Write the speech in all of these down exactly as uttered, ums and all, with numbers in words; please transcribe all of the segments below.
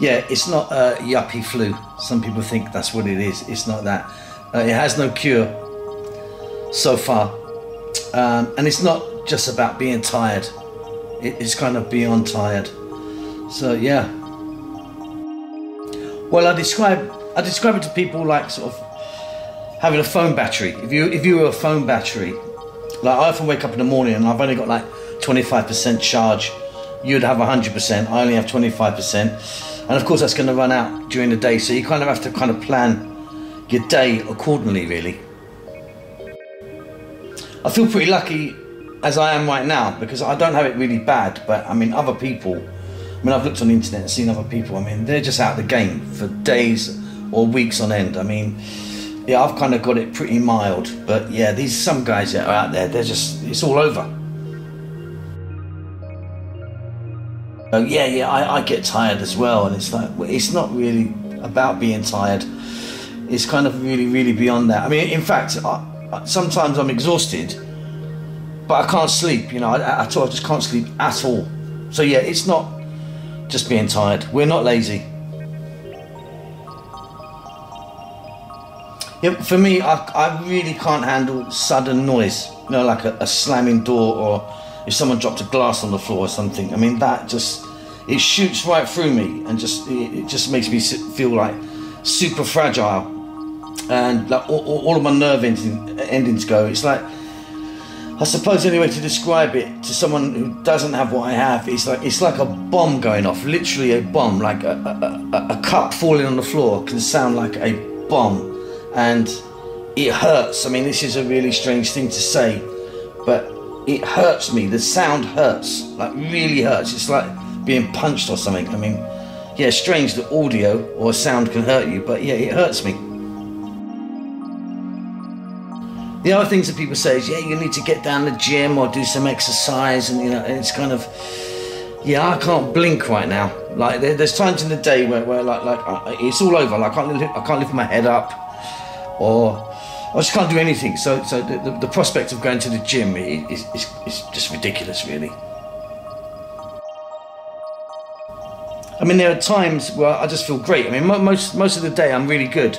Yeah, it's not a yuppie flu. Some people think that's what it is. It's not that. Uh, it has no cure so far. Um, and it's not just about being tired. It, it's kind of beyond tired. So, yeah. Well, I describe, I describe it to people like sort of having a phone battery. If you, if you were a phone battery, like I often wake up in the morning and I've only got like twenty-five percent charge. You'd have one hundred percent, I only have twenty-five percent. And of course that's going to run out during the day, so you kind of have to kind of plan your day accordingly, really. I feel pretty lucky as I am right now because I don't have it really bad, but I mean other people, I mean I've looked on the internet and seen other people, I mean they're just out of the game for days or weeks on end. I mean, yeah, I've kind of got it pretty mild, but yeah, these some guys that are out there, they're just, it's all over. Oh, yeah, yeah, I, I get tired as well, and it's like, it's not really about being tired. It's kind of really, really beyond that. I mean, in fact, I, sometimes I'm exhausted, but I can't sleep, you know, I, I just can't sleep at all. So yeah, it's not just being tired. We're not lazy. Yeah, for me, I, I really can't handle sudden noise, you know, like a, a slamming door or if someone dropped a glass on the floor or something. I mean, that just, it shoots right through me and just, it, it just makes me feel like super fragile. And like all, all of my nerve ending, endings go. It's like, I suppose the only way to describe it to someone who doesn't have what I have, it's like, it's like a bomb going off, literally a bomb, like a, a, a, a cup falling on the floor can sound like a bomb. And it hurts. I mean, this is a really strange thing to say, but it hurts me. The sound hurts, like really hurts. It's like being punched or something. I mean, yeah, strange that audio or sound can hurt you, but yeah, it hurts me. The other things that people say is, yeah, you need to get down to the gym or do some exercise, and you know, and it's kind of, yeah, I can't blink right now. Like there's times in the day where, where like like it's all over. Like I can't lift, I can't lift my head up, or I just can't do anything, so so the, the, the prospect of going to the gym is, is, is just ridiculous, really. I mean, there are times where I just feel great. I mean, most most of the day I'm really good,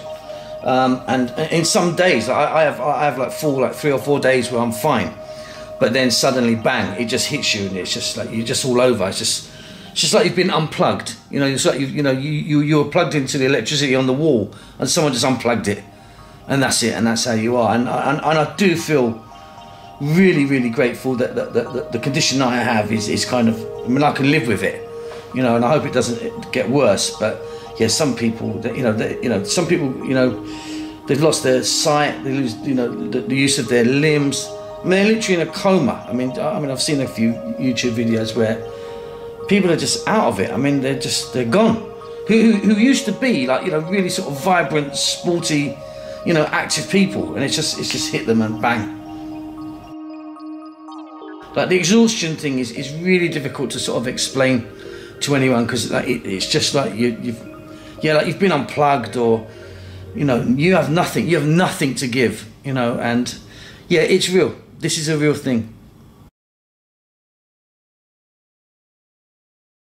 um, and in some days I, I have I have like four, like three or four days where I'm fine, but then suddenly bang, it just hits you, and it's just like you're just all over. It's just it's just like you've been unplugged. You know, it's like you you know you you you were plugged into the electricity on the wall, and someone just unplugged it. And that's it, and that's how you are. And, and, and I do feel really, really grateful that, that, that, that the condition that I have is, is kind of, I mean, I can live with it, you know, and I hope it doesn't get worse. But yeah, some people, that, you know, that, you know, some people, you know, they've lost their sight, they lose, you know, the, the use of their limbs. I mean, they're literally in a coma. I mean, I mean, I've seen a few YouTube videos where people are just out of it. I mean, they're just, they're gone. Who, who, who used to be like, you know, really sort of vibrant, sporty, you know, active people, and it's just it's just hit them and bang. Like the exhaustion thing is, is really difficult to sort of explain to anyone because like, it, it's just like you, you've yeah like you've been unplugged, or you know you have nothing you have nothing to give, you know, and yeah, it's real. This is a real thing.